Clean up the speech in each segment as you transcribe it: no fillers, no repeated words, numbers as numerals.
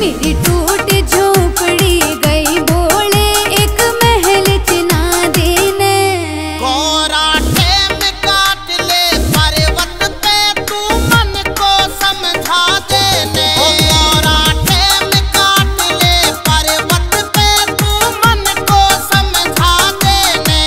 मेरी टूट झोपड़ी गई बोले एक महल चुना देने। कोराटे में काट ले पर्वत पे तू मन को समझा देने। कोराटे में काट ले पर्वत पे तू मन को समझा देने।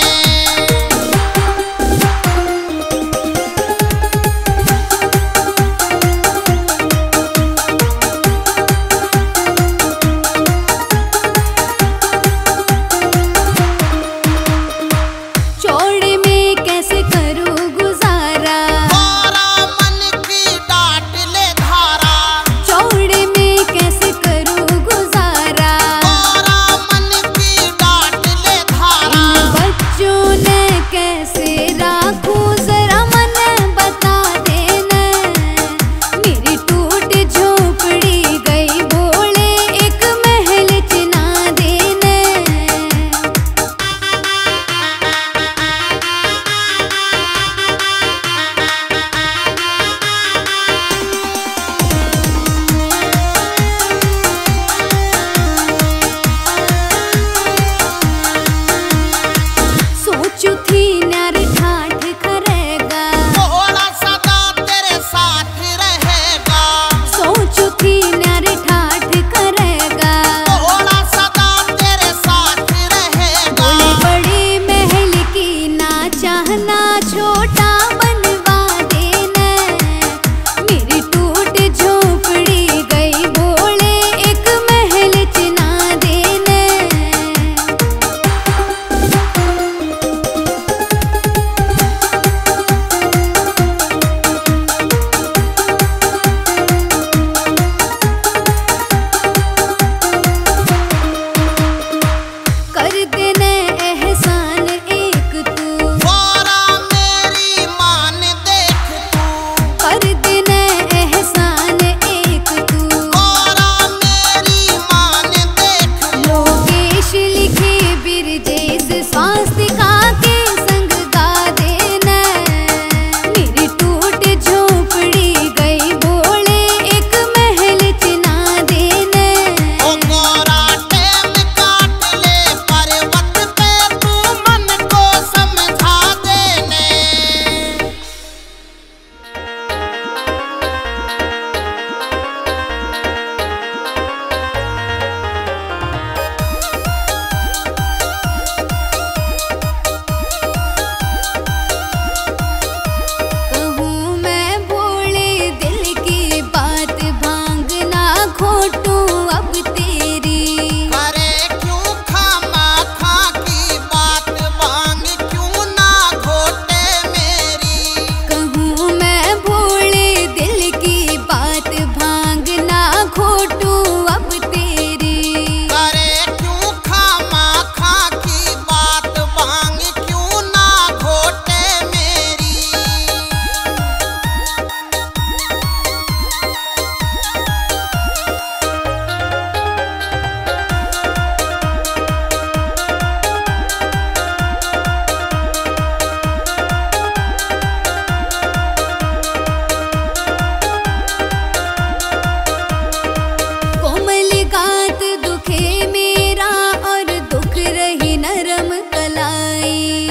रही नरम कलाई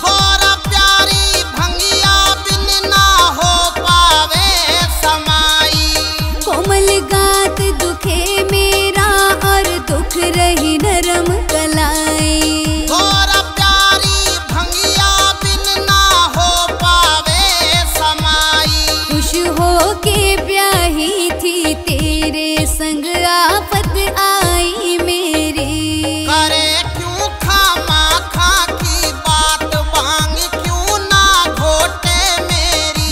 गोरा प्यारी भंगिया बिन ना हो पावे समाई। खुश हो के ब्याही थी तेरे संग आफत आई मेरी। करे क्यों खामा खा की बात बांग क्यों ना घोटे मेरी।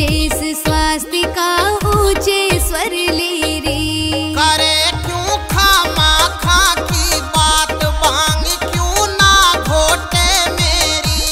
शेष स्वास्तिका ऊंचे स्वर ले रे। करे क्यों खामा खा की बात बांग क्यों ना घोटे मेरी।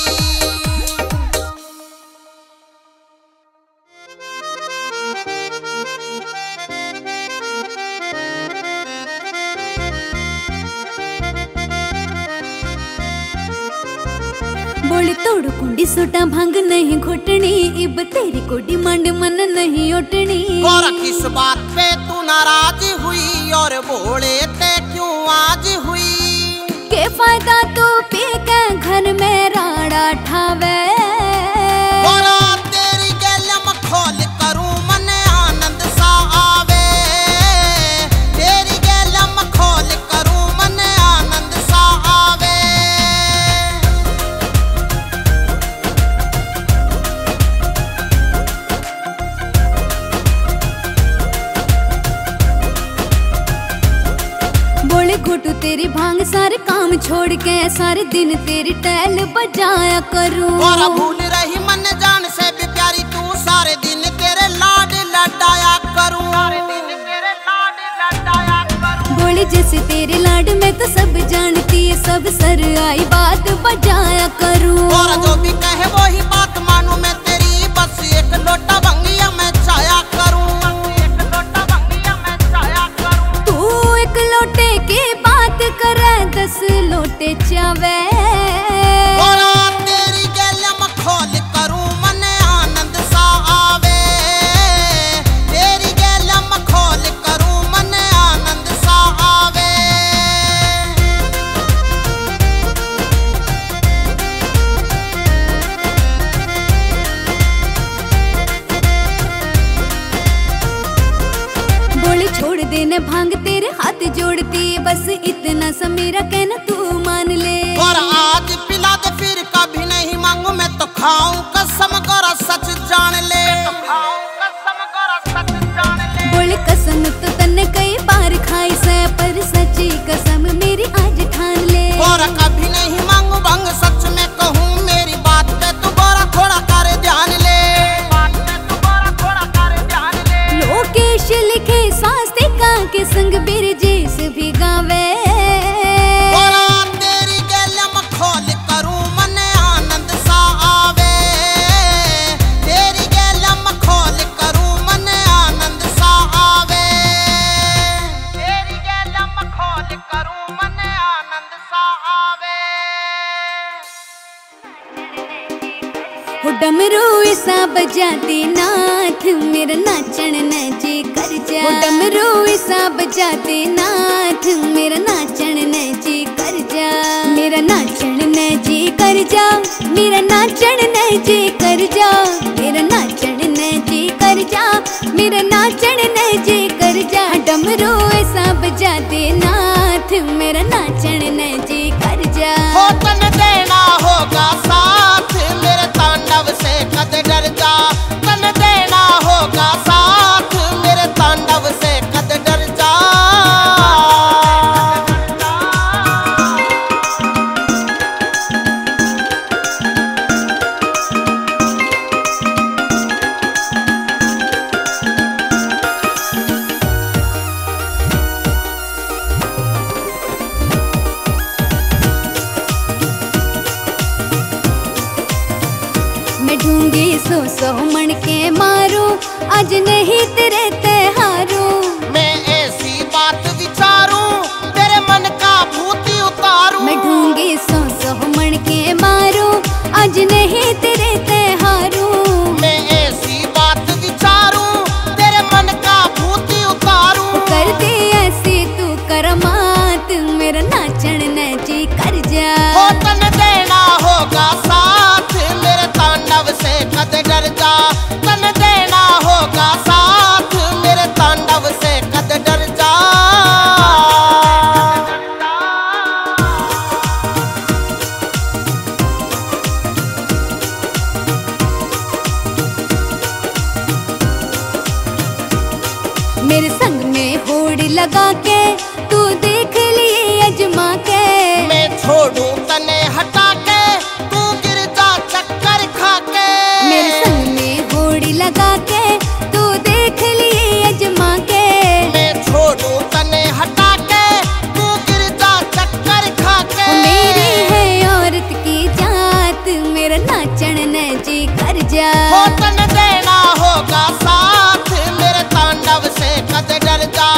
बोले तोड़ कुंडी सोटा भांग नहीं घोटनी, इब तेरी कोडी मांड मन नहीं ओटनी। और किस बात पे तू नाराज हुई और बोले ते क्यों आज हुई। के फायदा तू पी के घर में राड़ा ठावे। घोटू तेरी भांग सारे काम छोड़ के सारे दिन तेरी टहल बजाया करूं। और भूल रही मन जान से भी प्यारी तू सारे दिन तेरे लाड लटाया करूं। बोली जैसे तेरे लाड में तो सब जानती है, सब सर आई बात बजाया करूं। और जो भी कहे वो ही बात मानू मैं तेरी, बस एक लोटा भंगिया में छाया करूं। लोटे की बात करे 10 लोटे चावे। छोड़ देने भांग तेरे हाथ जोड़ती, बस इतना सा मेरा कहना तू मान ले। और आज पिला दे फिर कभी नहीं मांगू मैं तो खाऊं कसम गोरा सच जान ले। बोले कसम तो तन्ने कई बार खाई से, पर सच्ची कसम मेरी आज ठान ले। और कभी नहीं मांगू भंग सच में कहूं, मेरी बात पे तू गोरा थोड़ा कर ध्यान ले। लोकेश लिखे के संग बिरजेश भी गावे। तेरी गलम खोल करूं मन आनंद सा आवे। तेरी गलम खोल करूं मन आनंद सा आवे। तेरी गलम खोल करूं मन आनंद सा आवे। हो डमरू ऐसा बजा दे नाथ मेरा नाचन नचे कर जा। हो डमरू ऐसा बजा दे नाथ मेरा नाचन नचे कर जा। मेरा नाचन नचे कर जा। मेरा नाचन नचे कर जा। मेरा नाचन नचे कर जा। मेरा नाचन नचे कर जा। डमरू ऐसा बजा दे नाथ मेरा नाचन नचे कर जा। हो तन देना होगा साथ मेरे तांडव से कद डर जा। तन देना होगा साथ मेरे तांडव से कद डर जा। सो सो मन के मारो आज नहीं तेरे त्योहारो। मैं ऐसी बात विचारूं तेरे मन का भूत उतारूं। मैं ढूंढूंगी सो सो मन के मारो आज नहीं तेरे त्योहारो। मैं ऐसी बात विचारूं तेरे मन का भूत उतारूं। कर दे ऐसी तू करमात मेरा नाचन नची कर जा। हो तन देना होगा साथ मेरे तांडव से कद डर जा। तन देना होगा साथ मेरे तांडव से कद डर जा। मेरे संग में होड़ लगा के तू देख लिए अजमा के। मैं छोड़ू तने हटा के तू गिर जा चक्कर खा के। मेरे संग में होड़ी लगा होतन देना होगा साथ मेरे तांडव से कद डर जा,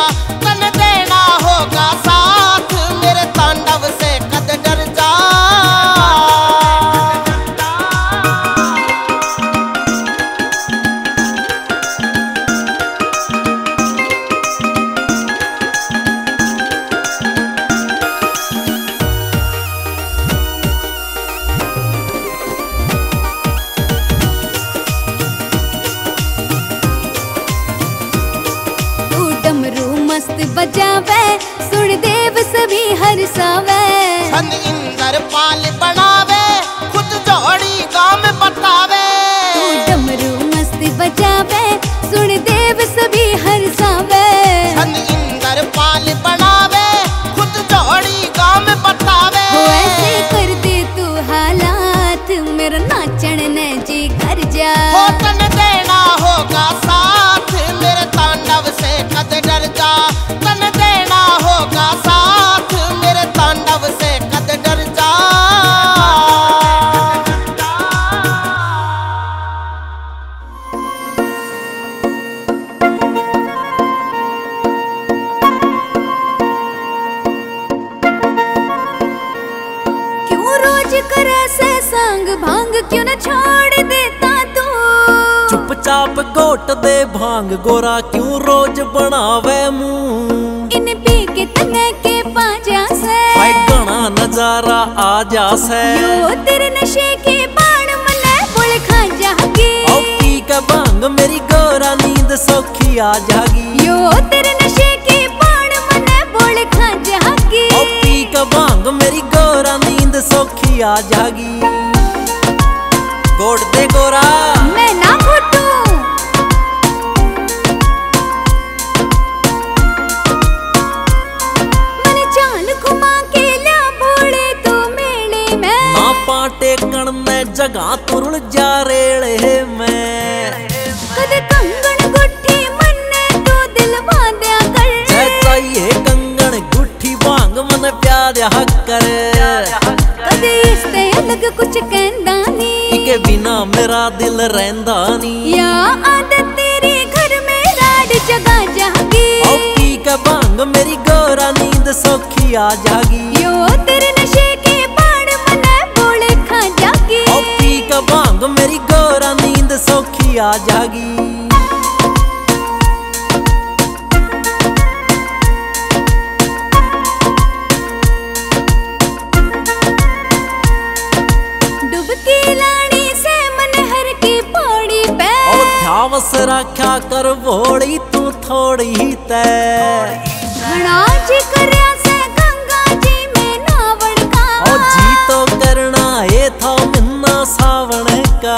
तन देना होगा साथ मेरे तांडव से कद डर जा। बजावे सुरदेव सभी हरसावे, सन इंदर पाल बनावे खुद जोड़ी गांव बतावे। तू डमरू मस्त बजावे सुरदेव सभी हरसावे, सन इंदर पाल बनावे खुद जोड़ी गांव बतावे। वो ऐसे कर दे तू हालात मेरा नाचन ने जी कर जा, हो तन देना होगा साथ मेरे तांडव से कद डर जा, तन देना होगा साथ मेरे तांडव से कद डर जा। क्यों रोज करे से संग भांग क्यों न छोड़ देता तू, चुपचाप घोट दे भांग गोरा क्यों रोज बनावे मुंह। नजारा आ जा से यो तेरे नशे के बाण मले बुल खा जागी, ओ पी का भांग मेरी गोरा नींद सौखी आ जागी। यो तेरे नशे के बाण मले बुल खा जागी, ओ पी का भांग मेरी गोरा नींद सौखी आ जागी। गोड़ दे गोरा मैं ना घोटू, टेकन में जगह तुरुल जा रेड़े में कद कंगन गुट्ठी मन्ने तू दिलवा दिया कर, जैसा ये कंगन गुट्ठी भांग मन प्यार हक करे। कद इससे अलग कुछ कहंदा नी, इके बिना मेरा दिल रहंदा नी, या आदत तेरी घर में राड जगा जागी। ओ पी का भांग मेरी गोरा नींद सौखी आ जागी, यो तेरे नशे के भांग मेरी गोरा नींद सौखी आ जागी। डुबकी लानी से मन हर की पौड़ी पे, और ध्यावस रखा कर भोड़ी तू थोड़ी ही तय। घड़ा जी करया से गंगा जी में नावड़ का, और जी तो करना ये था सावन का।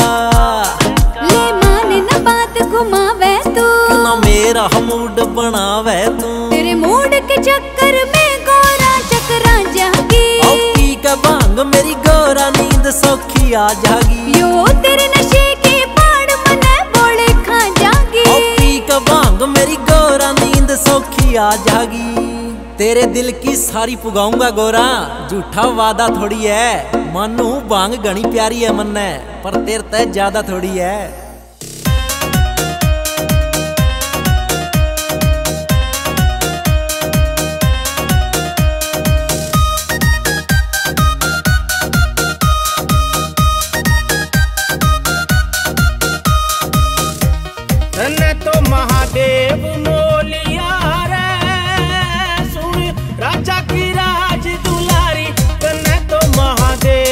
ले माने न बात घुमावे तू, ना मेरा मूड बनावे तू, तेरे मूड के चक्कर में गोरा चकरा जागी। ओ पी का भांग मेरी गोरा नींद सौखी आ जागी, यो तेरे नशे के बाण मने बोले खा जागी। ओ पी का भांग मेरी गोरा नींद सौखी आ जागी। तेरे दिल की सारी पुगाऊंगा गोरा, झूठा वादा थोड़ी है, मानू भांग घनी प्यारी है मन्ने, पर तेरे ते ज्यादा थोड़ी है। तन्ने तो महादेव मोलिया रे सुन राजा की राज दुलारी, तन्ने तो महादेव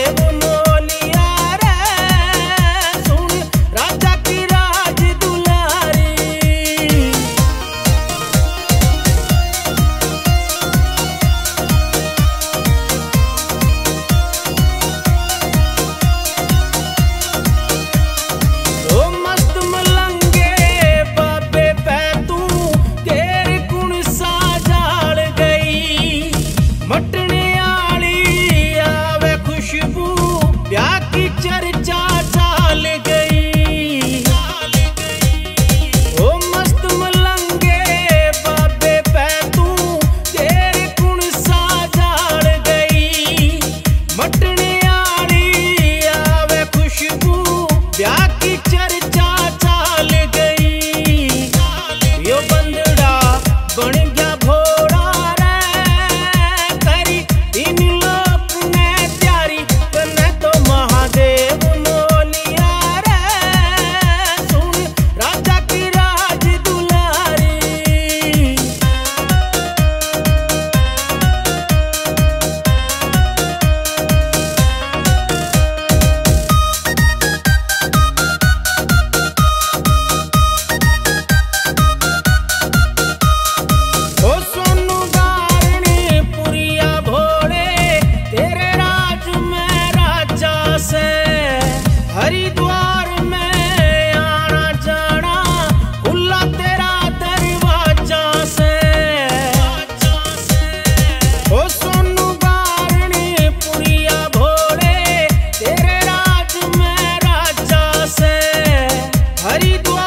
हरि।